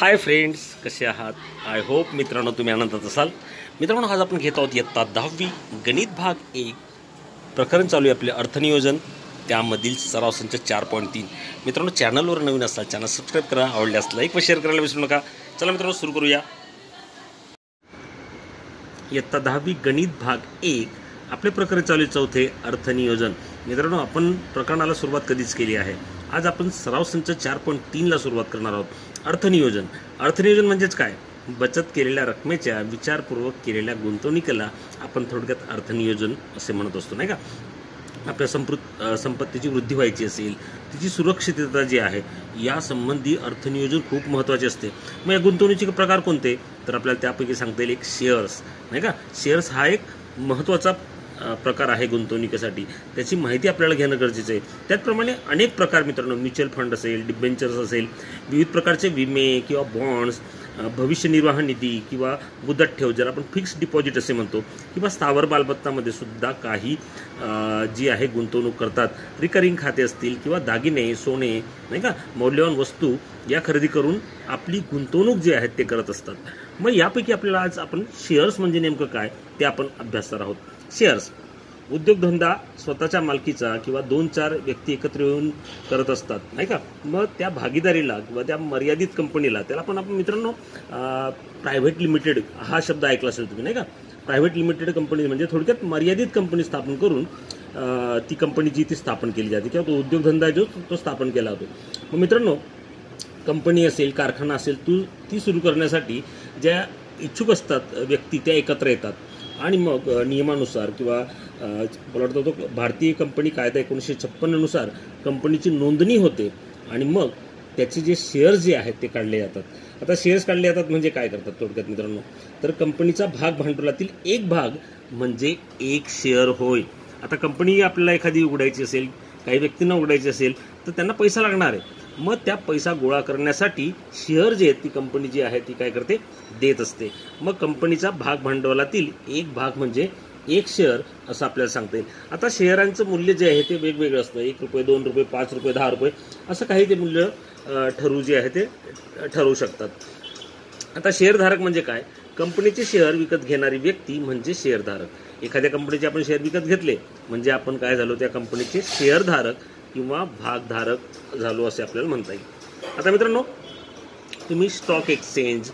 Hi friends, कसे आहात? I hope मित्रांनो तुम्ही आनंदात असाल. मित्रांनो, आज आपण घेत आहोत इयत्ता 10वी गणित भाग 1. प्रकरण चालू आहे आपले अर्थनियोजन, त्यामधील सराव संच 4.3. मित्रांनो, चॅनलवर नवीन असाल चॅनल सबस्क्राइब करा, आवडल्यास लाईक व शेअर करायला विसरू नका. चला मित्रांनो सुरू करूया. इयत्ता 10वी गणित भाग 1 आपले प्रकरण चालू आहे चौथे अर्थनियोजन. मित्रांनो, आपण प्रकरणाला सुरुवात कधीच केली आहे. आज आपण सराव संच 4.3ला सुरुवात करणार आहोत. अर्थनियोजन. अर्थनियोजन म्हणजेच काय? बचत केलेल्या रकमेच्या विचारपूर्वक केलेल्या गुंतवणुकीला आपण थोडक्यात अर्थनियोजन असे म्हणत असतो, नाही का? आपल्या संपत्तीची वृद्धी व्हायची असेल, तिची सुरक्षितता जी आहे, यासंबंधी अर्थनियोजन खूप महत्त्वाचे असते. मग या गुंतवणुकीचे प्रकार कोणते? तर आपल्याला त्यापैकी सांगता येईल एक शेअर्स, नाही का? शेअर्स हा एक महत्त्वाचा प्रकार आहे गुंतवणुकीसाठी. त्याची माहिती आपल्याला घेणं गरजेचं आहे. त्याचप्रमाणे अनेक प्रकार मित्रांनो, म्युच्युअल फंड असेल, डिबेंचर्स असेल, विविध प्रकारचे विमे किंवा बॉन्ड्स, भविष्य निर्वाह निधी किंवा मुदत ठेव, जर आपण फिक्स डिपॉझिट असे म्हणतो, किंवा स्थावर मालमत्तामध्ये सुद्धा काही जी आहे गुंतवणूक करतात. रिकरिंग खाते असतील किंवा दागिने, सोने, नाही का, मौल्यवान वस्तू या खरेदी करून आपली गुंतवणूक जी आहे ते करत असतात. मग यापैकी आपल्याला आज आपण शेअर्स म्हणजे नेमकं काय ते आपण अभ्यासणार आहोत. शेअर्स उद्योगधंदा स्वतःच्या मालकीचा किंवा 2-4 व्यक्ती एकत्र येऊन करत असतात, नाही का? मग त्या भागीदारीला किंवा त्या मर्यादित कंपनीला, त्याला पण आपण मित्रांनो प्रायव्हेट लिमिटेड हा शब्द ऐकला असेल तुम्ही, नाही का? प्रायव्हेट लिमिटेड कंपनी म्हणजे थोडक्यात मर्यादित कंपनी स्थापन करून ती कंपनी जी ती स्थापन केली जाते किंवा तो उद्योगधंदा जो तो स्थापन केला जातो. मग मित्रांनो, कंपनी असेल, कारखाना असेल, ती सुरू करण्यासाठी ज्या इच्छुक असतात व्यक्ती त्या एकत्र येतात आणि मग नियमानुसार किंवा मला वाटतं तो भारतीय कंपनी कायदा 1956 नुसार कंपनीची नोंदणी होते आणि मग त्याचे जे शेअर्स जे आहेत ते काढले जातात. आता शेअर्स काढले जातात म्हणजे काय करतात थोडक्यात मित्रांनो, तर कंपनीचा भाग भांडवलातील एक भाग म्हणजे एक शेअर होय. आता कंपनी आपल्याला एखादी उघडायची असेल, काही व्यक्तींना उघडायची असेल, तर त्यांना पैसा लागणार आहे. मग त्या पैसा गोळा करण्यासाठी शेअर जे आहेत ती कंपनी जी आहे ती काय करते, देत असते. मग कंपनीचा भाग भांडवलातील एक भाग म्हणजे एक शेअर असं आपल्याला सांगता येईल. आता शेअरांचं मूल्य जे आहे ते वेगवेगळं असतं. 1 रुपये, 2 रुपये, 5 रुपये, 10 रुपये असं काही ते मूल्य ठरवू जे आहे ते ठरवू शकतात. आता शेअरधारक म्हणजे काय? कंपनीचे शेअर विकत घेणारी व्यक्ती म्हणजे शेअरधारक. एखाद्या कंपनीचे आपण शेअर विकत घेतले म्हणजे आपण काय झालो, त्या कंपनीचे शेअरधारक किंवा भागधारक झालो असे आपल्याला म्हणता येईल. आता मित्रांनो, तुम्ही स्टॉक एक्सचेंज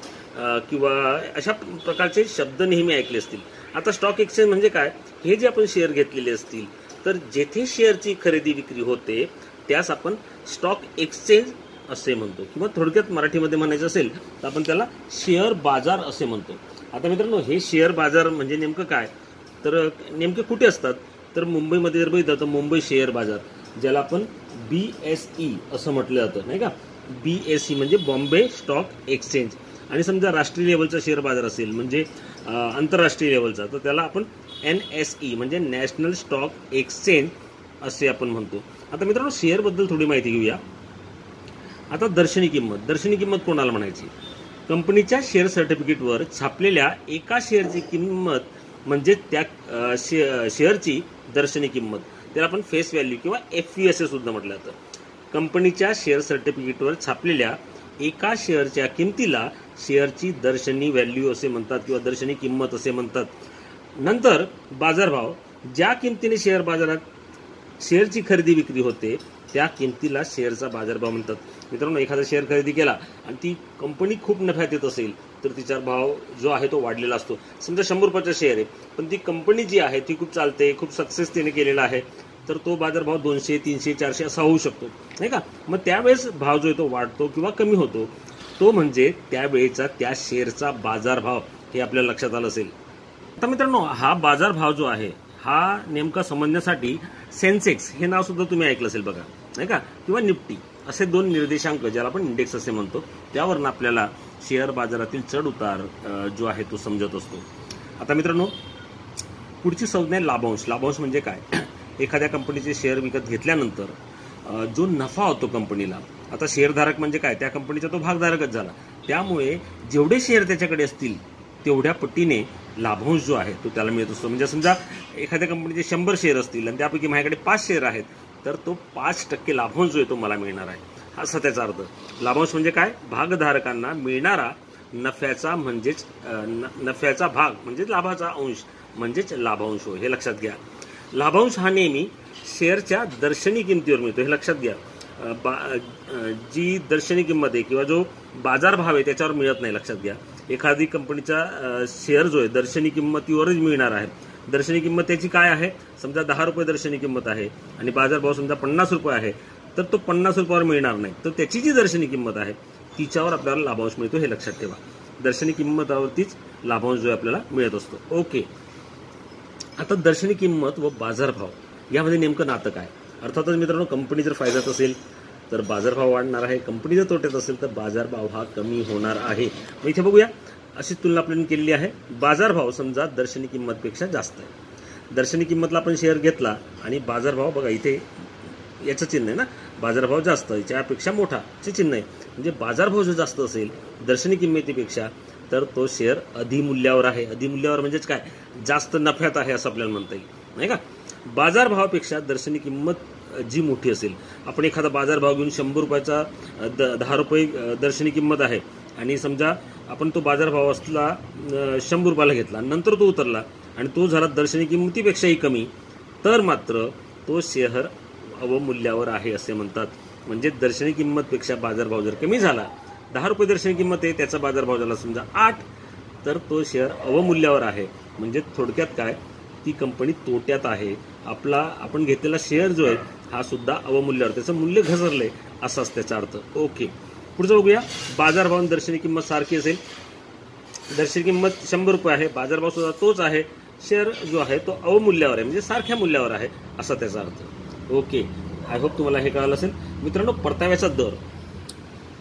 किंवा अशा प्रकारचे शब्द नेहमी ऐकले असतील. आता स्टॉक एक्सचेंज म्हणजे काय? हे जे आपण शेअर घेतलेले असतील तर जेथे शेअरची खरेदी विक्री होते त्यास आपण स्टॉक एक्सचेंज असे म्हणतो, किंवा थोडक्यात मराठीमध्ये म्हणायचं असेल तर आपण त्याला शेअर बाजार असे म्हणतो. आता मित्रांनो, हे शेअर बाजार म्हणजे नेमकं काय, तर नेमके कुठे असतात? तर मुंबईमध्ये जर बघितलं तर मुंबई शेअर बाजार, ज्याला आपण BSE असं म्हटलं जातं, नाही का? BSE म्हणजे बॉम्बे स्टॉक एक्सचेंज. आणि समजा राष्ट्रीय लेवलचा शेअर बाजार असेल म्हणजे आंतरराष्ट्रीय लेवलचा, तर त्याला आपण NSE म्हणजे नॅशनल स्टॉक एक्सचेंज असे आपण म्हणतो. आता मित्रांनो, शेअरबद्दल थोडी माहिती घेऊया. आता दर्शनी किंमत. दर्शनी किंमत कोणाला म्हणायची? कंपनीच्या शेअर सर्टिफिकेटवर छापलेल्या एका शेअरची किंमत म्हणजे त्या शेअरची दर्शनी किंमत. त्याला आपण फेस व्हॅल्यू किंवा FV असे सुद्धा म्हटलं जातं. कंपनीच्या शेअर सर्टिफिकेटवर छापलेल्या एका शेअरच्या किमतीला शेअरची दर्शनी व्हॅल्यू असे म्हणतात किंवा दर्शनी किंमत असे म्हणतात. नंतर बाजारभाव. ज्या किमतीने शेअर बाजारात शेअरची खरेदी विक्री होते त्या किमतीला शेअरचा बाजारभाव म्हणतात. मित्रांनो, एखादा शेअर खरेदी केला आणि ती कंपनी खूप नफ्यात येत असेल तर तिचा भाव जो आहे तो वाढलेला असतो. समजा 100 रुपयाचा शेअर आहे पण ती कंपनी जी आहे ती खूप चालते, खूप सक्सेस तिने केलेला आहे, तर तो बाजारभाव 200, 300, 400 असा होऊ शकतो, नाही का? मग त्यावेळेस भाव जो आहे तो वाढतो किंवा कमी होतो, तो म्हणजे त्यावेळेचा त्या शेअरचा बाजारभाव, हे आपल्या लक्षात आलं असेल. आता मित्रांनो, हा बाजारभाव जो आहे हा नेमका समजण्यासाठी सेन्सेक्स हे नावसुद्धा तुम्ही ऐकलं असेल बघा, नाही का? किंवा निफ्टी असे 2 निर्देशांक, ज्याला आपण इंडेक्स असे म्हणतो, त्यावरून आपल्याला शेअर बाजारातील चढ उतार जो आहे तो समजत असतो. आता मित्रांनो, पुढची संज्ञा लाभांश. लाभांश म्हणजे काय? एखाद्या कंपनीचे शेअर विकत घेतल्यानंतर जो नफा होतो कंपनीला. आता शेअरधारक म्हणजे काय? त्या कंपनीचा तो भागधारकच झाला, त्यामुळे जेवढे शेअर त्याच्याकडे असतील तेवढ्या पटीने लाभांश जो आहे तो त्याला मिळत असतो. म्हणजे समजा एखाद्या कंपनीचे 100 शेअर असतील आणि त्यापैकी माझ्याकडे 5 शेअर आहेत, तर तो 5% लाभांश जो आहे तो मला मिळणार आहे. असा त्याचा अर्थ। लाभांश म्हणजे काय, भागधारकांना मिळणारा नफ्याचा म्हणजेच नफ्याचा भाग म्हणजे लाभाचा अंश म्हणजेच लाभांश हे लक्षात घ्या। लाभांश हा नेहमी शेअरच्या दर्शनी किमतीवर मिळतो हे लक्षात घ्या। जी दर्शनी किंमत आहे किंवा जो बाजार भाव आहे त्याच्यावर मिळत नाही लक्षात घ्या। एखादी कंपनीचा शेअर जो आहे दर्शनी किंमतीवरच मिळणार आहे। दर्शनी किंमत त्याची काय आहे, समजा 10 रुपये दर्शनी किंमत आहे आणि बाजारभाव समजा 50 रुपये आहे, तर तो 50 रुपयावर मिळणार नाही, तर त्याची जी दर्शनी किंमत आहे तिच्यावर आपल्याला लाभांश मिळतो हे लक्षात ठेवा। दर्शनी किंमतावरतीच लाभांश जो आपल्याला मिळत असतो। ओके, आता दर्शनी किंमत व बाजारभाव यामध्ये नेमकं नातं काय? अर्थातच मित्रांनो, कंपनी जर फायद्यात असेल तर बाजारभाव वाढणार आहे, कंपनी जर तोट्यात असेल तर बाजारभाव हा कमी होणार आहे। मग इथे बघूया, अशी तुलना आपण केलेली आहे। बाजारभाव समजा दर्शनी किंमतपेक्षा जास्त आहे, दर्शनी किंमतला आपण शेअर घेतला आणि बाजारभाव बघा इथे याचं चिन्ह आहे ना, बाजारभाव जास्त याच्यापेक्षा मोठा चे चिन्ह आहे, म्हणजे बाजारभाव जो जास्त असेल दर्शनी किंमतीपेक्षा तर तो शेअर अधिमूल्यावर आहे। अधिमूल्यावर म्हणजेच काय, जास्त नफ्यात आहे असं आपल्याला म्हणता येईल नाही का। बाजारभावापेक्षा दर्शनी किंमत जी मोठी असेल, आपण एखादा बाजारभाव घेऊन 100 रुपयाचा 10 रुपये दर्शनी किंमत आहे आणि समजा आपण तो बाजारभाव असला 100 रुपयाला घेतला, नंतर तो उतरला आणि तो झाला दर्शनी किंमतीपेक्षाही कमी, तर मात्र तो शेअर अवमूल्यावर आहे असे म्हणतात। म्हणजे दर्शनी किंमतपेक्षा बाजारभाव जर कमी झाला, 10 रुपये दर्शनी किंमत आहे त्याचा बाजारभाव झाला समजा 8, तर तो शेअर अवमूल्यावर आहे। म्हणजे थोडक्यात काय, ती कंपनी तोट्यात आहे, आपला आपण घेतलेला शेअर जो आहे हा सुद्धा अवमूल्यावर, त्याचं मूल्य घसरले असाच त्याचा अर्थ। ओके, पुढचं बघूया। बाजारभाव आणि दर्शनी किंमत सारखी असेल, दर्शनी किंमत 100 रुपये आहे, बाजारभाव सुद्धा तोच आहे, शेअर जो आहे तो अवमूल्यावर आहे म्हणजे सारख्या मूल्यावर आहे असा त्याचा अर्थ। ओके, आय होप तुम्हाला हे कळालं असेल मित्रांनो। परताव्याचा दर,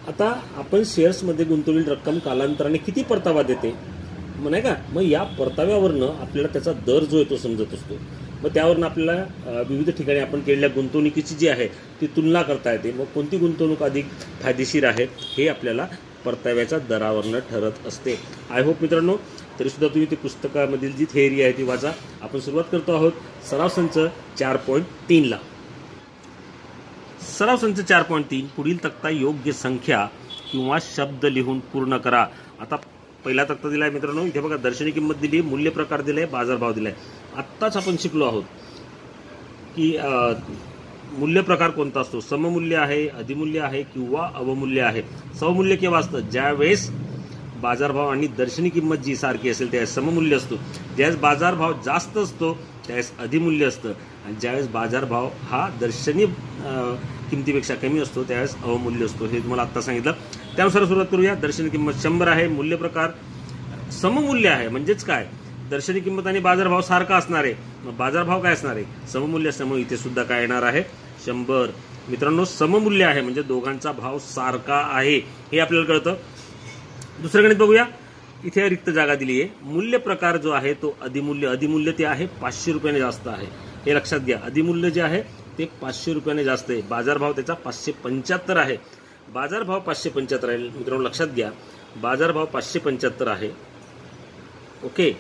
आता आपण शेअर्समध्ये गुंतवलेली रक्कम कालांतराने किती परतावा देते मग नाही का, मग या परताव्यावरनं आपल्याला त्याचा दर जो आहे तो समजत असतो। मग त्यावरनं आपल्याला विविध ठिकाणी आपण केलेल्या गुंतवणुकीची जी आहे ती तुलना करता येते। मग कोणती गुंतवणूक अधिक फायदेशीर आहे हे आपल्याला परताव्याच्या दरावरनं ठरत असते। आय होप मित्रांनो, तरीसुद्धा तुम्ही ती पुस्तकामधील जी थेअरी आहे ती वाचा। आपण सुरुवात करतो आहोत सराव संच 4.3ला। सराव संच 4.3, पुढील तक्ता योग्य संख्या किंवा शब्द लिहून पूर्ण करा। आता पहिला तक्ता दिला आहे मित्रांनो, इथे बघा दर्शनी किंमत दिली, मूल्य प्रकार दिला आहे, बाजारभाव दिला आहे। आत्ताच आपण शिकलो आहोत की मूल्य प्रकार कोणता असतो, सममूल्य आहे, अधिमूल्य आहे किंवा अवमूल्य आहे। सममूल्य केव्हा असतं, ज्यावेळेस बाजारभाव आणि दर्शनी किंमत जी सारखी असेल त्यावेळेस सममूल्य असतो, ज्यावेळेस बाजारभाव जास्त असतो त्यावेळेस अधिमूल्य असतं, आणि ज्यावेळेस बाजारभाव हा दर्शनी किमतीपेक्षा कमी असतो त्यावेळेस अवमूल्य असतो, हे तुम्हाला आत्ता सांगितलं। त्यानुसार सुरुवात करूया। दर्शनी किंमत 100 आहे, मूल्य प्रकार सममूल्य आहे म्हणजेच काय, दर्शनी किंमत आणि बाजारभाव सारखा असणार आहे, बाजारभाव काय असणार आहे, सममूल्य असल्यामुळे इथे सुद्धा काय येणार आहे 100। मित्रांनो, सममूल्य आहे म्हणजे दोघांचा भाव सारखा आहे हे आपल्याला कळतं। दुसरं गणित बघूया, इथे रिक्त जागा दिली आहे। मूल्य प्रकार जो आहे तो अधिमूल्य, अधिमूल्य ते आहे 500 रुपयाने जास्त आहे हे लक्षात घ्या। अधिमूल्य जे आहे ते 500 रुपयाने जास्त आहे, बाजारभाव त्याचा 575 आहे, बाजारभाव 575 आहे मित्रांनो, लक्षात घ्या बाजारभाव 575 आहे। ओके,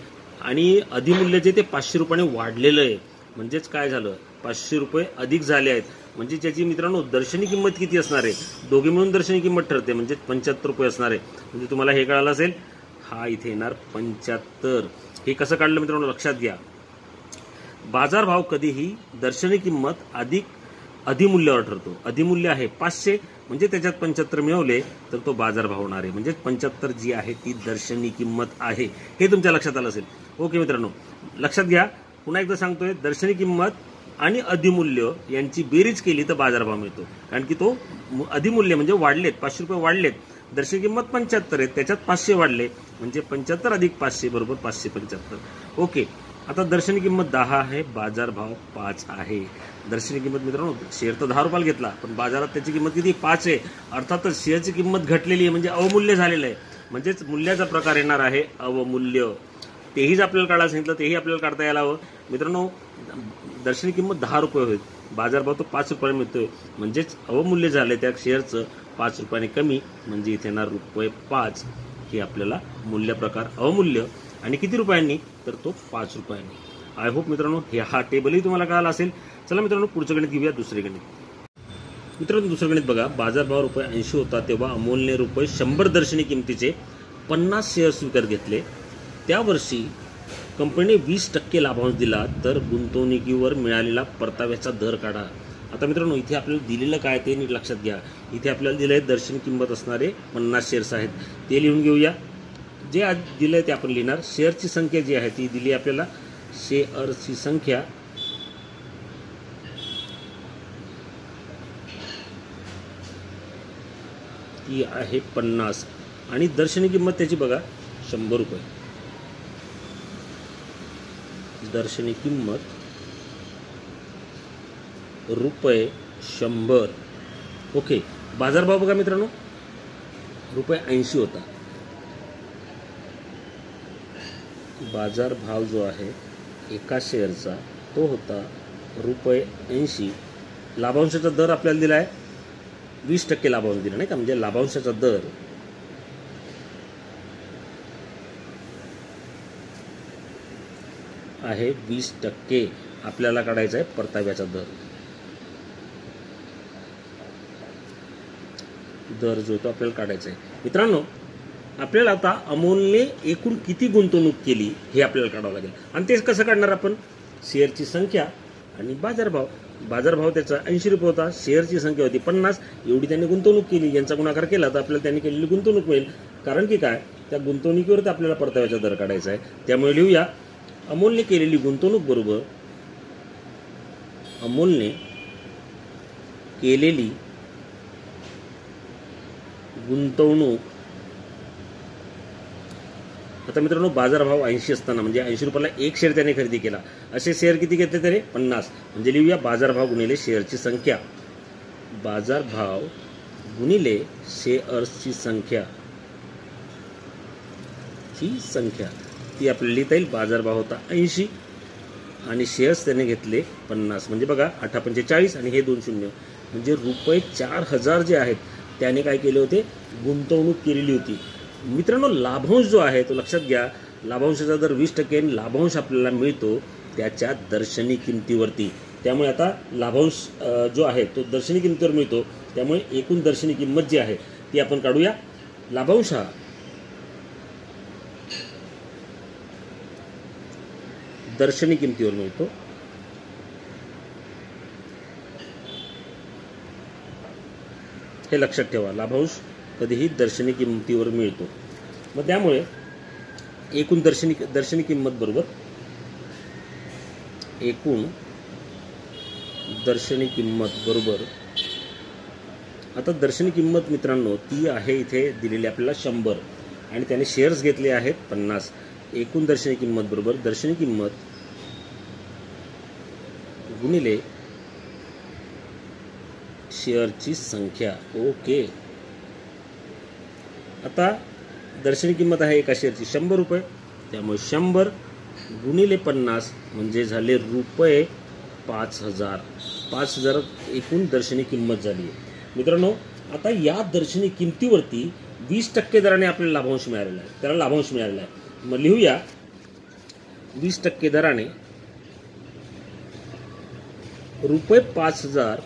आणि अधिमूल्य जे ते 500 रुपयाने वाढलेलं आहे म्हणजेच काय झालं, 500 रुपये अधिक झाले आहेत। म्हणजे त्याची मित्रांनो दर्शनी किंमत किती असणार आहे, दोघे मिळून दर्शनी किंमत ठरते म्हणजे 75 रुपये असणार आहे। म्हणजे तुम्हाला हे कळालं असेल, हा इथे येणार 75। हे कसं काढलं मित्रांनो, लक्षात घ्या बाजारभाव कधीही दर्शनी किंमत अधिक अधिमूल्यावर ठरतो। अधिमूल्य आहे 500 म्हणजे त्याच्यात 75 मिळवले तर तो बाजारभाव होणार आहे, म्हणजे 75 जी आहे ती दर्शनी किंमत आहे, हे तुमच्या लक्षात आलं असेल। ओके मित्रांनो, लक्षात घ्या, पुन्हा एकदा सांगतोय दर्शनी किंमत आणि अधिमूल्य यांची बेरीज केली तर बाजारभाव मिळतो, कारण की तो अधिमूल्य म्हणजे वाढलेत 500 रुपये वाढलेत, दर्शनी किंमत 75 आहे त्याच्यात 500 वाढले म्हणजे 75 अधिक 500 बरोबर 575। ओके, आता दर्शनी किंमत 10 आहे, बाजारभाव 5 आहे। दर्शनी किंमत मित्रांनो, शेअर तर 10 रुपयाला घेतला पण बाजारात त्याची किंमत किती 5 आहे, अर्थातच शेअरची किंमत घटलेली आहे म्हणजे अवमूल्य झालेलं आहे, म्हणजेच मूल्याचा प्रकार येणार आहे अवमूल्य। तेही जर आपल्याला काढायला सांगितलं तेही आपल्याला काढता यायला हवं मित्रांनो। दर्शनी किंमत 10 रुपये होईल, बाजारभाव तो 5 रुपयाने मिळतोय म्हणजेच अवमूल्य झाले त्या शेअरचं 5 रुपयाने कमी म्हणजे इथे येणार ₹5। हे आपल्याला मूल्य प्रकार अवमूल्य, आणि किती रुपयांनी तर तो 5 रुपयांनी। आय होप मित्रांनो हे हा टेबलही तुम्हाला कळाला असेल। चला मित्रांनो, पुढचं गणित घेऊया, दुसरे गणित। मित्रांनो दुसरं गणित बघा, बाजारभाव ₹80 होता तेव्हा अमोलने ₹100 दर्शनी किमतीचे 50 शेअर्स विकत घेतले। त्या वर्षी कंपनीने 20% लाभांश दिला, तर गुंतवणुकीवर मिळालेला परताव्याचा दर काढा। आता मित्रांनो इथे आपल्याला दिलेलं काय ते नीट लक्षात घ्या। इथे आपल्याला दिले दर्शनी किंमत असणारे 50 शेअर्स आहेत, ते लिहून घेऊया। जे आज दिले ते आपण लिहिणार। शेअरची संख्या जी आहे ती दिली आपल्याला, शेअरची संख्या ती आहे 50 आणि दर्शनी किंमत त्याची बघा ₹100। दर्शनी किंमत ₹100। ओके, बाजारभाव बघा मित्रांनो ₹80 होता। बाजार भाव जो आहे एका शेअरचा तो होता ₹80। लाभांशाचा दर आपल्याला दिला आहे 20% लाभांश दिला, नाही का? म्हणजे लाभांशाचा दर आहे 20%, आपल्याला काढायचा आहे परताव्याचा दर। दर जो तो आपल्याला काढायचा आहे। मित्रांनो आपल्याला आता अमोलने एकूण किती गुंतवणूक केली हे आपल्याला काढावं लागेल, आणि ते कसं काढणार आपण? शेअरची संख्या आणि बाजारभाव। बाजारभाव त्याचा ₹80 होता, शेअरची संख्या होती 50, एवढी त्यांनी गुंतवणूक केली, यांचा गुणाकार केला तर आपल्याला त्यांनी केलेली गुंतवणूक मिळेल। कारण की काय, त्या गुंतवणुकीवर तर आपल्याला परताव्याचा दर काढायचा आहे। त्यामुळे लिहूया अमोलने केलेली गुंतवणूक बरोबर अमोलने केलेली गुंतवणूक। आता मित्रांनो बाजारभाव ₹80 असताना म्हणजे ₹80 एक शेअर त्याने खरेदी केला, असे शेअर किती घेतले त्याने? 50। म्हणजे लिहूया बाजारभाव गुणिले शेअरची संख्या। बाजारभाव गुणिले शेअर्सची संख्या, ही संख्या ती आपल्याला लिहिता येईल। बाजारभाव होता ₹80 आणि शेअर्स त्याने घेतले 50, म्हणजे बघा 8×45 आणि हे 20 म्हणजे ₹4,000 जे आहेत त्याने काय केले होते? गुंतवणूक केलेली होती। मित्रांनो लाभांश जो आहे तो लक्षात घ्या, लाभांशाचा दर 20% लाभांश आपल्याला मिळतो त्याच्या दर्शनी किमतीवरती। त्यामुळे आता लाभांश जो आहे तो दर्शनी किमतीवर मिळतो, त्यामुळे एकूण दर्शनी किंमत जी आहे ती आपण काढूया। लाभांश हा दर्शनी किमतीवर मिळतो, हे लक्षात ठेवा। लाभांश कधीही दर्शनी किमतीवर मिळतो, मग त्यामुळे एकूण दर्शनी किंमत बरोबर आता दर्शनी किंमत मित्रांनो ती आहे इथे दिलेली आपल्याला ₹100 आणि त्याने शेअर्स घेतले आहेत 50। एकूण दर्शनी किंमत बरोबर दर्शनी किंमत गुणिले शेअरची संख्या। ओके, आता दर्शनी किंमत आहे एका शेअरची ₹100, त्यामुळे ₹100 गुणिले 50 म्हणजे झाले ₹5,000। 5,000 एकूण दर्शनी किंमत झाली आहे। मित्रांनो आता या दर्शनी किमतीवरती 20% दराने आपल्याला लाभांश मिळालेला आहे, त्याला लाभांश मिळालेला आहे। मग लिहूया 20% दराने ₹5,000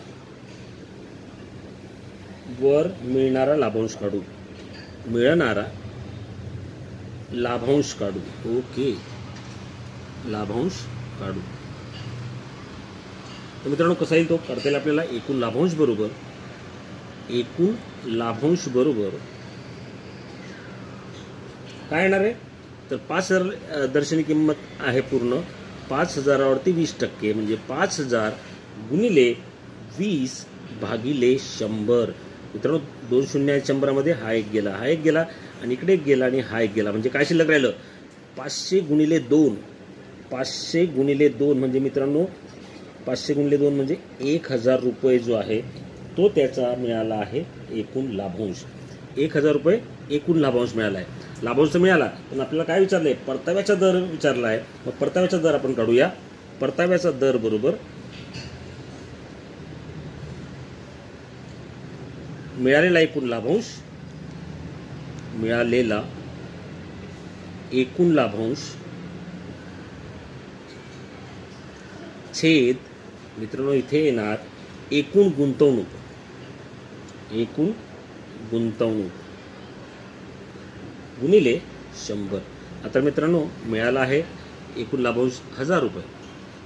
वर मिळणारा लाभांश काढू, मिळणारा लाभांश काढू। ओके, लाभांश काढू तर मित्रांनो कसा येईल तो करता येईल आपल्याला। एकूण लाभांश बरोबर काय येणार आहे तर 5,000 दर्शनी किंमत आहे पूर्ण, 5,000 वरती 20% म्हणजे 5,000 गुणिले 20/100। मित्रांनो 2 शून्य 100 मध्ये हा एक गेला आणि इकडे एक गेला आणि हा एक गेला, म्हणजे काय शिल्लक राहिलं? 500 गुणिले 2 म्हणजे मित्रांनो 500 गुणिले 2 म्हणजे ₹1,000 जो आहे तो त्याचा मिळाला आहे एकूण लाभांश। ₹1,000 एकूण लाभांश मिळाला आहे। लाभांश तर मिळाला, पण आपल्याला काय विचारलं आहे? परताव्याचा दर विचारला आहे। मग परताव्याचा दर आपण काढूया। परताव्याचा दर बरोबर मिळालेला एकूण लाभांश छेद मित्रांनो इथे येणार एकूण गुंतवणूक। एकूण गुंतवणूक गुणिले 100। आता मित्रांनो मिळाला आहे एकूण लाभांश 1000 रुपये।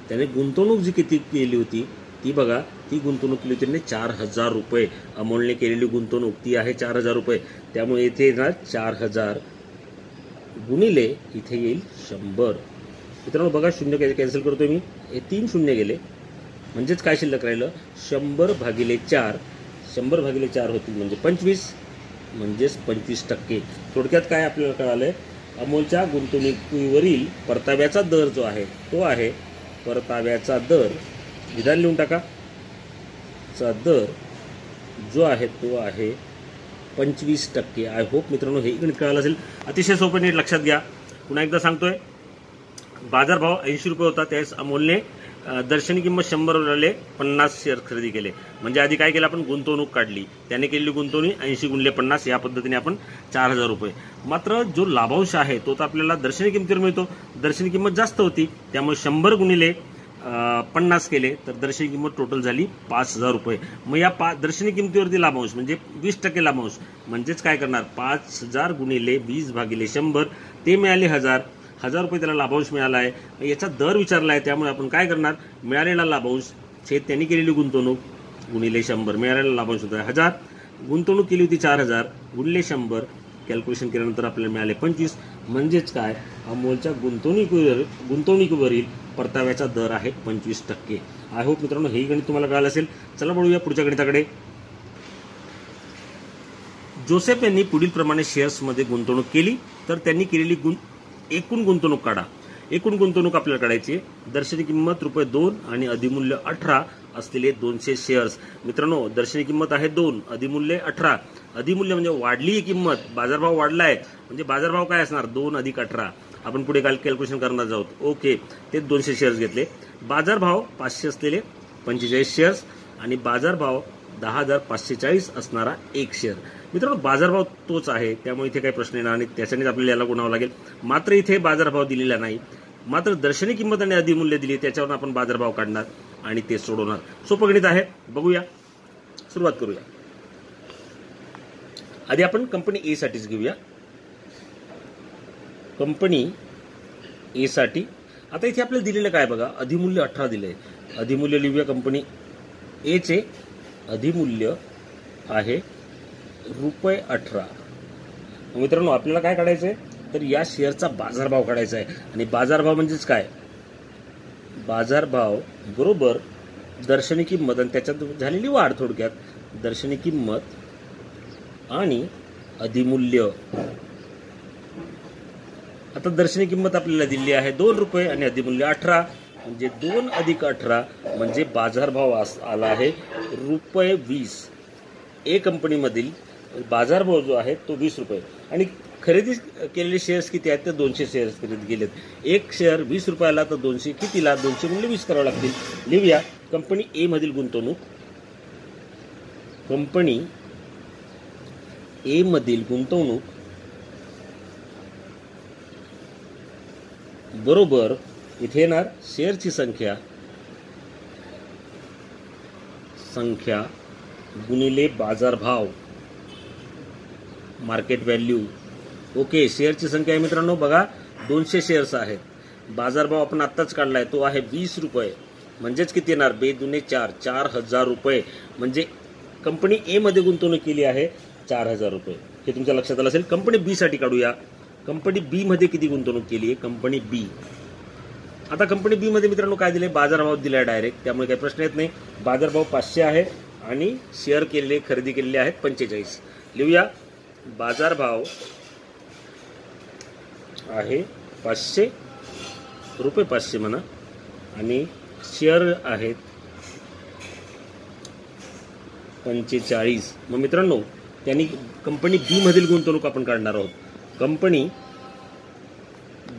त्याने गुंतवणूक जी किती केली होती ती बघा, ती गुंतवणूक केली होती त्याने 4000 रुपये। अमोलने केलेली गुंतवणूक ती आहे 4000 रुपये। त्यामुळे इथे येणार 4000 गुणिले इथे येईल 100। मित्रांनो बघा शून्य कॅन्सल करतोय मी, हे 3 शून्य गेले म्हणजे काय शिल्लक राहिलं 100 भागिले 4। 100 भागिले 4 होतील म्हणजे 25 म्हणजेच 25%। थोडक्यात काय आपल्याला कळालं आहे, अमोलच्या गुंतवणुकीवरील परताव्याचा दर जो आहे तो आहे परताव्याचा दर, विधान लिहून टाका, चा दर जो आहे तो आहे 25%। आय होप मित्रांनो हे इकडे कळालं असेल, अतिशय सोपं नीट लक्षात घ्या। पुन्हा एकदा सांगतोय, बाजारभाव 80 रुपये होता, त्यावेळेस अमोलने दर्शनी किंमत 100 रुपयाला 50 शेअर खरेदी केले। म्हणजे आधी काय केलं आपण, गुंतवणूक काढली। त्याने केलेली गुंतवणूक 80 गुणिले 50 या पद्धतीने आपण 4000 रुपये। मात्र जो लाभांश आहे तो तर आपल्याला दर्शनी किमतीवर मिळतो, दर्शनी किंमत जास्त होती त्यामुळे 100 गुणिले 50 केले तर दर्शनी किंमत टोटल झाली 5000 रुपये। मग या दर्शनी किमतीवरती लाभांश म्हणजे 20% लाभांश म्हणजेच काय करणार 5000 गुणिले 20 भागिले 100 ते मिळाले 1000 रुपये त्याला लाभांश मिळाला आहे। याचा दर विचारला आहे त्यामुळे आपण काय करणार, मिळालेला लाभांश छेद त्यांनी केलेली गुंतवणूक गुणिले 100। मिळालेला लाभांश होता 1000, गुंतवणूक केली होती 4000 गुणिले 100 कॅल्क्युलेशन केल्यानंतर आपल्याला मिळाले 25। म्हणजेच काय अमोलच्या गुंतवणुकीवरील परताव्याचा दर आहे 25%। आय होप मित्रांनो हे गणित तुम्हाला कळालं असेल। चला बघूया पुढच्या गणिताकडे। जोसेफ यांनी पुढील प्रमाणे शेअर्समध्ये गुंतवणूक केली तर त्यांनी केलेली एकूण गुंतवणूक काढा। एकूण गुंतवणूक आपल्याला काढायची, दर्शनी किंमत ₹2 आणि अधिमूल्य 18 असलेले 200 शेअर्स। मित्रांनो दर्शनी किंमत आहे 2, अधिमूल्य 18। अधिमूल्य म्हणजे वाढली किंमत, बाजारभाव वाढला आहे म्हणजे बाजारभाव काय असणार 2 अधिक 18। आपण पुढे कॅल्क्युलेशन करणार आहोत। ओके, ते 200 शेअर्स घेतले, बाजारभाव 500 असलेले 45 शेअर्स आणि बाजारभाव 10540 असणारा 1 शेअर। मित्रांनो बाजारभाव तोच आहे त्यामुळे इथे काही प्रश्न येणार नाही, त्याच्यानेच आपल्याला याला गुणावं लागेल। मात्र इथे बाजारभाव दिलेला नाही, मात्र दर्शनी किंमत आणि अधिमूल्य दिली त्याच्यावरून आपण बाजारभाव काढणार आणि ते सोडवणार। सोपं गणित आहे, बघूया, सुरुवात करूया। आधी आपण कंपनी ए साठीच घेऊया, कंपनी ए साठी। आता इथे आपल्याला दिलेलं काय बघा, अधिमूल्य 18 दिले, अधिमूल्य लिहूया कंपनी ए चे। अधिमूल्य आहे ₹18। मित्रांनो आपल्याला काय काढायचं आहे तर या शेअरचा बाजारभाव काढायचा आहे आणि बाजारभाव म्हणजेच काय, बाजारभाव बरोबर दर्शनी किंमत आणि त्याच्यात झालेली वाढ। थोडक्यात दर्शनी किंमत आणि अधिमूल्य। आता दर्शनी किंमत आपल्याला दिली आहे ₹2 आणि अधिमूल्य 18 म्हणजे 2 अधिक 18 म्हणजे बाजारभाव आला आहे ₹20। ए कंपनीमधील बाजारभाव जो आहे तो ₹20 आणि खरेदी केलेले शेअर्स किती आहेत तर 200 शेअर्स खरेदी केलेत। 1 शेअर ₹20 तर 200 कितीला, 200 गुणिले 20 करावं लागतील। लिहूया कंपनी ए मधील गुंतवणूक, कंपनी ए मधील गुंतवणूक बरोबर इथे येणार शेअरची संख्या गुणिले बाजारभाव मार्केट व्हॅल्यू। ओके, शेअरची संख्या आहे मित्रांनो बघा 200 शेअर्स आहेत, बाजारभाव आपण आत्ताच काढला आहे तो आहे ₹20 म्हणजेच किती येणार 2 दुणे 4, 4000 रुपये। म्हणजे कंपनी ए मध्ये गुंतवणूक केली आहे 4000 रुपये, हे तुमच्या लक्षात आलं असेल। कंपनी बी साठी काढूया, कंपनी बी मध्ये किती गुंतवणूक केली आहे कंपनी बी। आता कंपनी बी मध्ये मित्रांनो काय दिले, बाजारभाव दिला आहे डायरेक्ट त्यामुळे काही प्रश्न येत नाही। बाजारभाव 500 आहे आणि शेअर केलेले खरेदी केलेले आहेत 45। लिहूया बाजारभाव आहे ₹500 म्हणा आणि शेअर आहेत 45। मग मित्रांनो त्यांनी कंपनी बी मधील गुंतवणूक आपण काढणार आहोत। कंपनी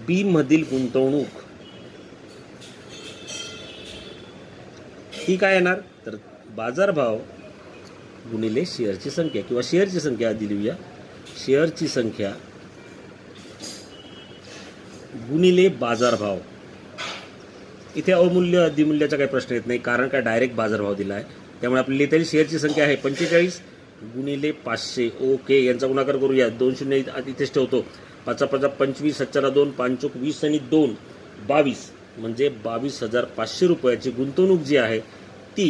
बी मधील गुंतवणूक ही काय येणार तर बाजारभाव गुणिले शेअरची संख्या किंवा शेअरची संख्या आधी लिहूया, शेअरची संख्या गुणिले बाजारभाव। इथे अवमूल्य अधिमूल्याचा काही प्रश्न येत नाही कारण काय डायरेक्ट बाजारभाव दिला आहे त्यामुळे आपल्याला इथे शेअरची संख्या आहे 45 गुणिले 500। ओके, यांचा गुणाकार करूया। 2 शून्य इथेच ठेवतो। 5 × 5 = 25, 7 × 2 = 5, 20 आणि 2 = 22 म्हणजे 22,500 रुपयाची गुंतवणूक जी आहे ती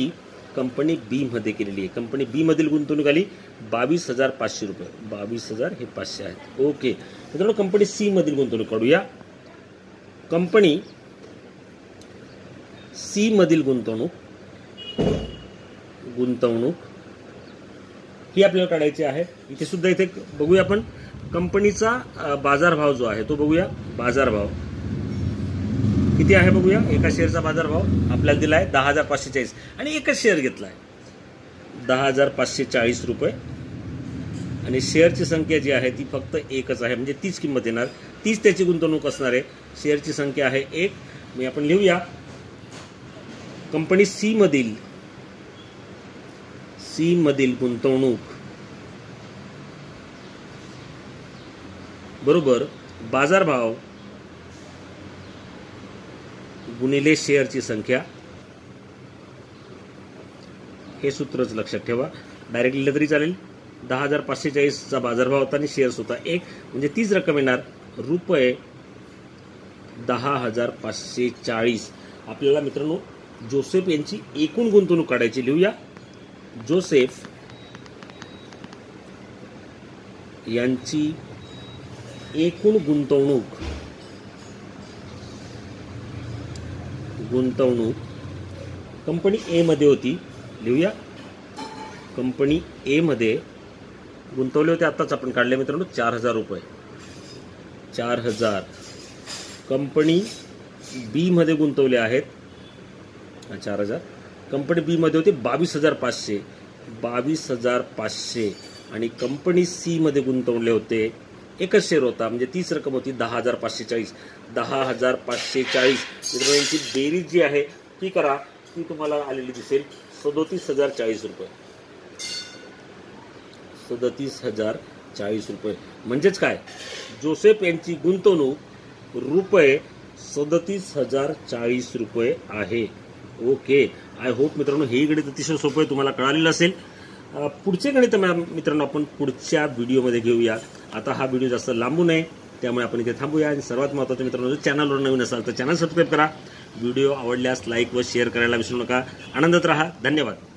कंपनी बी मध्ये केलेली आहे। कंपनी बी मधील गुंतवणूक आली 22,500 रुपये। 22,000 हे 500 आहेत। ओके मित्रांनो, कंपनी सी मधील गुंतवणूक काढूया। कंपनी सी मधील गुंतवणूक ही आपल्याला काढायची आहे। इथे सुद्धा इथे बघूया आपण कंपनीचा बाजारभाव जो आहे तो बघूया। बाजारभाव किती आहे बघूया। एका शेअरचा बाजारभाव आपल्याला दिला आहे 10,540 आणि एकच शेअर घेतला आहे 10,540 रुपये आणि शेअरची संख्या जी आहे ती फक्त एकच आहे म्हणजे तीच किंमत येणार, तीच त्याची गुंतवणूक असणार आहे। शेअरची संख्या आहे 1। मी आपण लिहूया कंपनी सी मधील गुंतवणूक बरोबर बाजारभाव गुणिले शेअरची संख्या। हे सूत्रच लक्षात ठेवा, डायरेक्ट लिहिलं तरी चालेल। 10,540चा बाजारभाव होता आणि शेअर्स होता 1 म्हणजे तीच रक्कम येणार ₹10,540। आपल्याला मित्रांनो जोसेफ यांची एकूण गुंतवणूक काढायची। लिहूया जोसेफ यांची एकूण गुंतवणूक कंपनी ए मध्ये होती। लिहूया कंपनी ए मध्ये गुंतवले होते, आत्ताच आपण काढले मित्रांनो 4,000 रुपये। 4,000 कंपनी बी मध्ये गुंतवले आहेत 4,000। कंपनी बी मध्ये होते 22,500, 22,500 आणि कंपनी सी मध्ये गुंतवले होते, एकच शेअर होता म्हणजे तीच रक्कम होती 10,540। 10,540 मित्रांची बेरीज जी आहे ती करा, ती तुम्हाला आलेली दिसेल 37,040 रुपये। 37,040 रुपये म्हणजेच काय, जोसेफ यांची गुंतवणूक ₹37,040 रुपये आहे। ओके, आय होप मित्रांनो हे गणित अतिशय सोपं आहे, तुम्हाला कळालेलं असेल। पुढचे गणित मित्रांनो आपण पुढच्या व्हिडिओमध्ये घेऊया। आता हा व्हिडिओ जास्त लांबू नये त्यामुळे आपण इथे थांबूया आणि सर्वात महत्त्वाचं मित्रांनो जर चॅनलवर नवीन असाल तर चॅनल सबस्क्राईब करा। व्हिडिओ आवडल्यास लाईक व शेअर करायला विसरू नका। आनंदात राहा, धन्यवाद।